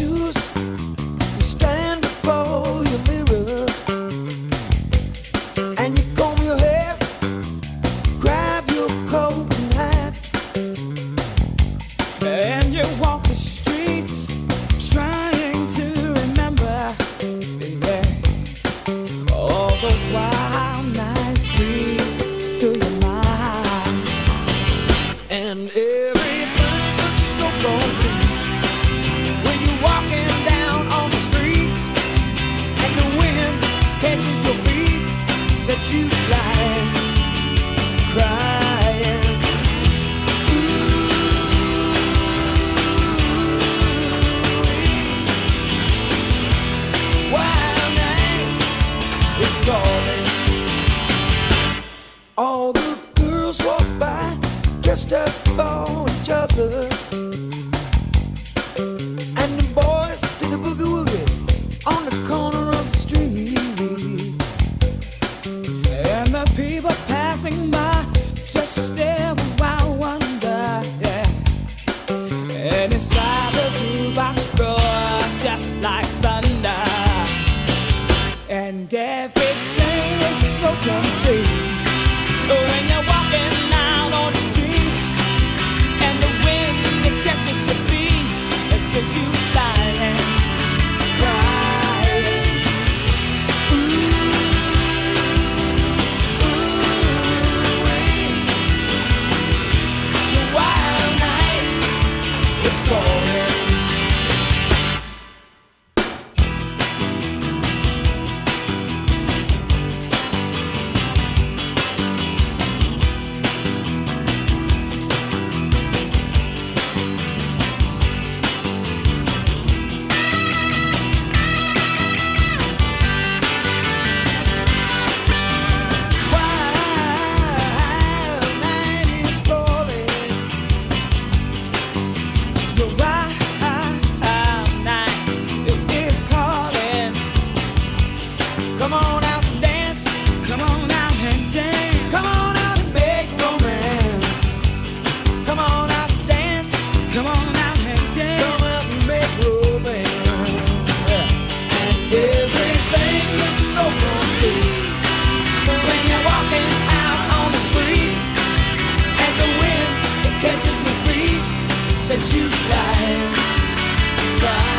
shoes. You stand before your mirror and you comb your hair, grab your coat and hat, and you walk the streets trying to remember, baby, all those wild nights breeze through your mind, and everything looks so cold. That you fly, cry. And everything is so complete when you're walking out on the street, and the wind it catches your feet and sends you flying, crying. Ooh, ooh, the wild night is calling. That you fly, fly.